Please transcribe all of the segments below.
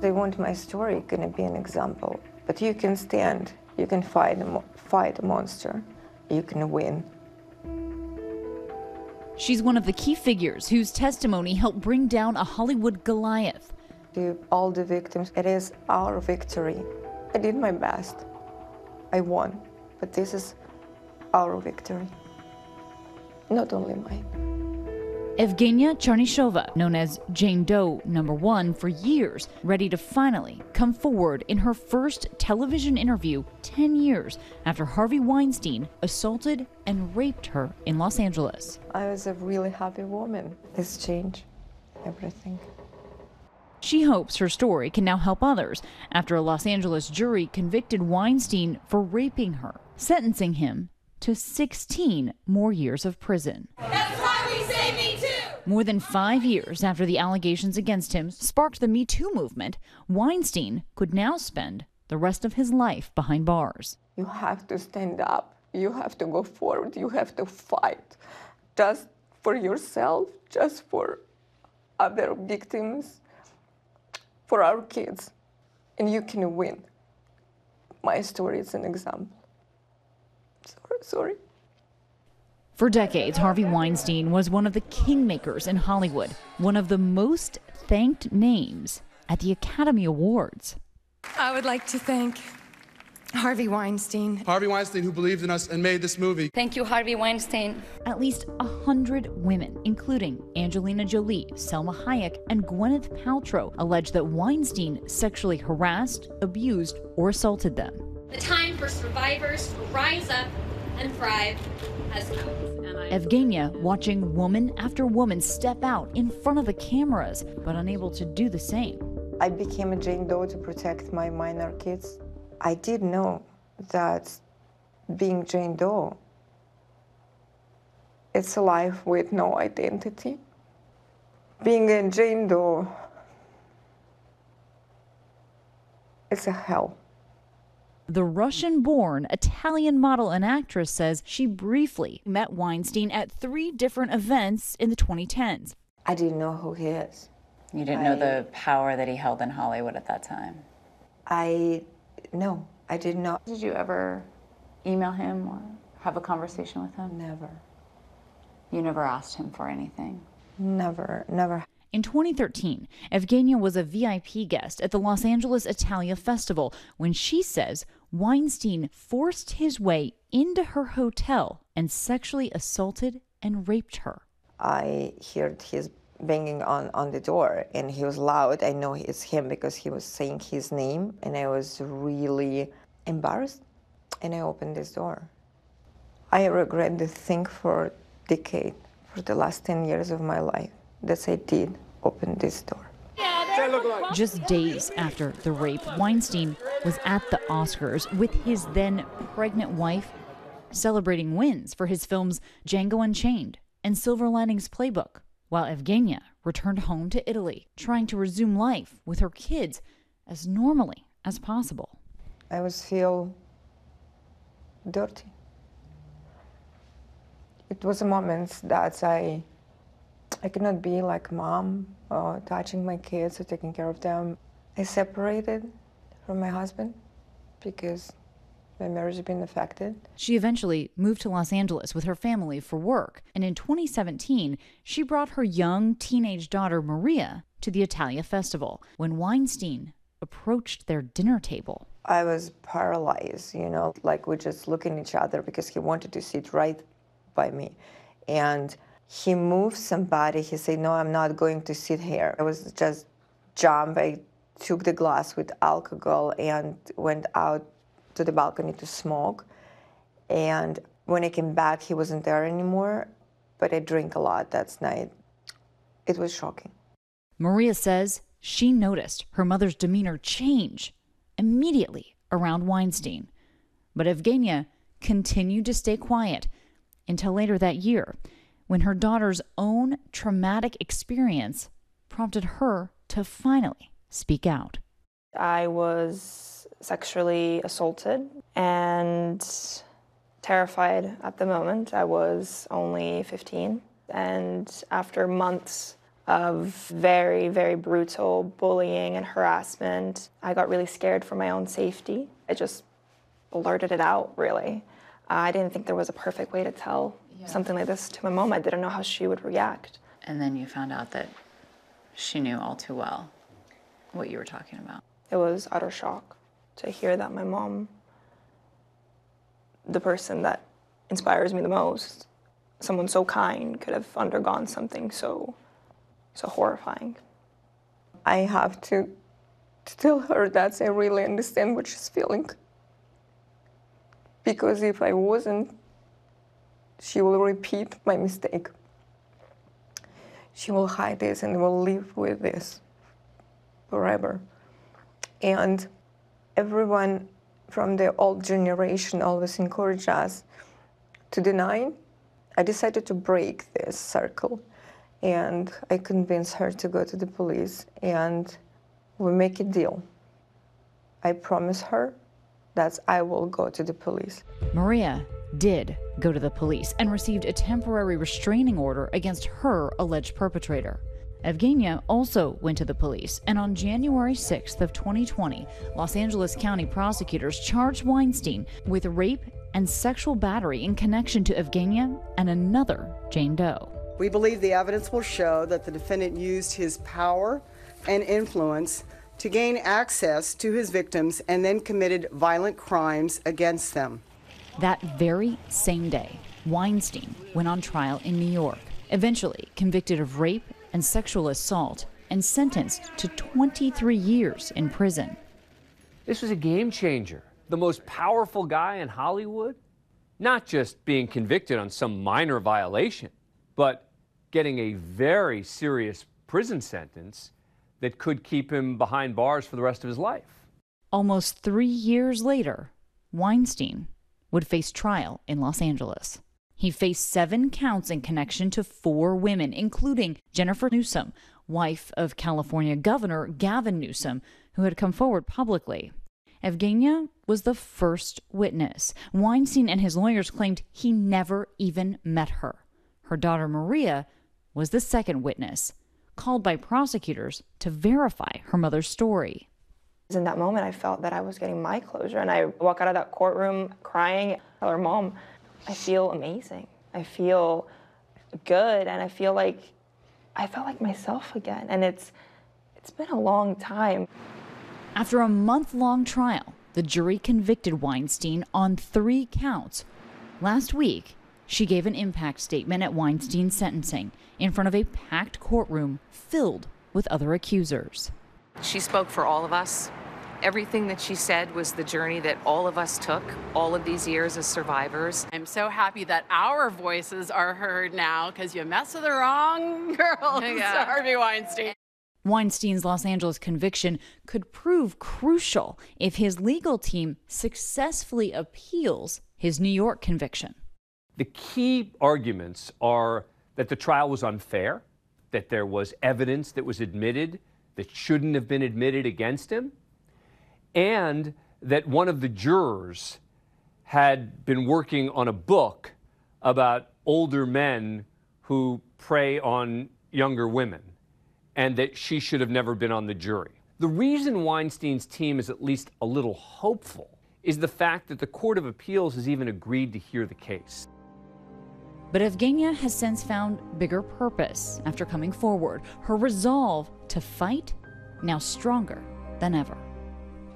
They want my story gonna be an example. But you can stand, you can fight a monster, you can win. She's one of the key figures whose testimony helped bring down a Hollywood Goliath. To all the victims, it is our victory. I did my best. I won. But this is our victory, not only mine. Evgeniya Chernyshova, known as Jane Doe #1 for years, ready to finally come forward in her first television interview 10 years after Harvey Weinstein assaulted and raped her in Los Angeles. I was a really happy woman. This changed everything. She hopes her story can now help others after a Los Angeles jury convicted Weinstein for raping her, sentencing him to 16 more years of prison. That's why we say Me Too! More than 5 years after the allegations against him sparked the Me Too movement, Weinstein could now spend the rest of his life behind bars. You have to stand up. You have to go forward. You have to fight. Just for yourself, just for other victims, for our kids, and you can win. My story is an example. Sorry. For decades, Harvey Weinstein was one of the kingmakers in Hollywood, one of the most thanked names at the Academy Awards. I would like to thank Harvey Weinstein. Harvey Weinstein, who believed in us and made this movie. Thank you, Harvey Weinstein. At least 100 women, including Angelina Jolie, Selma Hayek, and Gwyneth Paltrow, allege that Weinstein sexually harassed, abused, or assaulted them. The time for survivors to rise up and thrive has come. Evgeniya watching woman after woman step out in front of the cameras, but unable to do the same. I became a Jane Doe to protect my minor kids. I did know that being Jane Doe, it's a life with no identity. Being a Jane Doe, it's a hell. The Russian-born Italian model and actress says she briefly met Weinstein at 3 different events in the 2010s. I didn't know who he is. You didn't know the power that he held in Hollywood at that time? No, I did not. Did you ever email him or have a conversation with him? Never. You never asked him for anything? Never, never. In 2013, Evgeniya was a VIP guest at the Los Angeles Italia Festival when she says Weinstein forced his way into her hotel and sexually assaulted and raped her. I heard his banging on the door, and he was loud. I know it's him because he was saying his name, and I was really embarrassed, and I opened this door. I regret this thing for a decade, for the last 10 years of my life, that I did open this door. Just days after the rape, Weinstein was at the Oscars with his then pregnant wife, celebrating wins for his films Django Unchained and Silver Linings Playbook, while Evgeniya returned home to Italy, trying to resume life with her kids as normally as possible. I always feel dirty. It was a moment that I could not be like mom, or touching my kids or taking care of them. I separated from my husband because my marriage had been affected. She eventually moved to Los Angeles with her family for work, and in 2017, she brought her young teenage daughter Maria to the Italia Festival when Weinstein approached their dinner table. I was paralyzed, you know, like we just looking at each other because he wanted to sit right by me. And he moved somebody, he said, no, I'm not going to sit here. I was just jumped, I took the glass with alcohol and went out to the balcony to smoke. And when I came back, he wasn't there anymore, but I drank a lot that night. It was shocking. Maria says she noticed her mother's demeanor change immediately around Weinstein. But Evgeniya continued to stay quiet until later that year, when her daughter's own traumatic experience prompted her to finally speak out. I was sexually assaulted and terrified at the moment. I was only 15, and after months of very, very brutal bullying and harassment. I got really scared for my own safety. I just blurted it out, really. I didn't think there was a perfect way to tell something like this to my mom. I didn't know how she would react. And then you found out that she knew all too well what you were talking about. It was utter shock to hear that my mom, the person that inspires me the most, someone so kind, could have undergone something so horrifying. I have to tell her that I really understand what she's feeling. Because if I wasn't, she will repeat my mistake. She will hide this and will live with this forever. And everyone from the old generation always encouraged us to deny. I decided to break this circle, and I convinced her to go to the police, and we make a deal. I promise her that I will go to the police. Maria did go to the police and received a temporary restraining order against her alleged perpetrator. Evgeniya also went to the police, and on January 6th of 2020, Los Angeles County prosecutors charged Weinstein with rape and sexual battery in connection to Evgeniya and another Jane Doe. We believe the evidence will show that the defendant used his power and influence to gain access to his victims and then committed violent crimes against them. That very same day, Weinstein went on trial in New York, eventually convicted of rape and sexual assault and sentenced to 23 years in prison. This was a game changer. The most powerful guy in Hollywood, not just being convicted on some minor violation, but getting a very serious prison sentence that could keep him behind bars for the rest of his life. Almost 3 years later, Weinstein would face trial in Los Angeles. He faced 7 counts in connection to 4 women, including Jennifer Newsom, wife of California Governor Gavin Newsom, who had come forward publicly. Evgeniya was the first witness. Weinstein and his lawyers claimed he never even met her. Her daughter Maria was the second witness, called by prosecutors to verify her mother's story. In that moment, I felt that I was getting my closure, and I walk out of that courtroom crying. I tell her, Mom, I feel amazing. I feel good, and I felt like myself again, and it's been a long time. After a month-long trial, the jury convicted Weinstein on 3 counts. Last week, she gave an impact statement at Weinstein's sentencing in front of a packed courtroom filled with other accusers. She spoke for all of us. Everything that she said was the journey that all of us took all of these years as survivors. I'm so happy that our voices are heard now, because you mess with the wrong girl, Harvey Weinstein. Weinstein's Los Angeles conviction could prove crucial if his legal team successfully appeals his New York conviction. The key arguments are that the trial was unfair, that there was evidence that was admitted that shouldn't have been admitted against him, and that one of the jurors had been working on a book about older men who prey on younger women, and that she should have never been on the jury. The reason Weinstein's team is at least a little hopeful is the fact that the Court of Appeals has even agreed to hear the case. But Evgeniya has since found bigger purpose after coming forward. Her resolve to fight, now stronger than ever.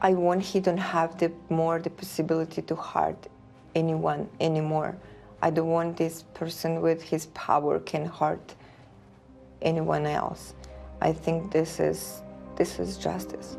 I want he don't have the possibility to hurt anyone anymore. I don't want this person with his power can hurt anyone else. I think this is justice.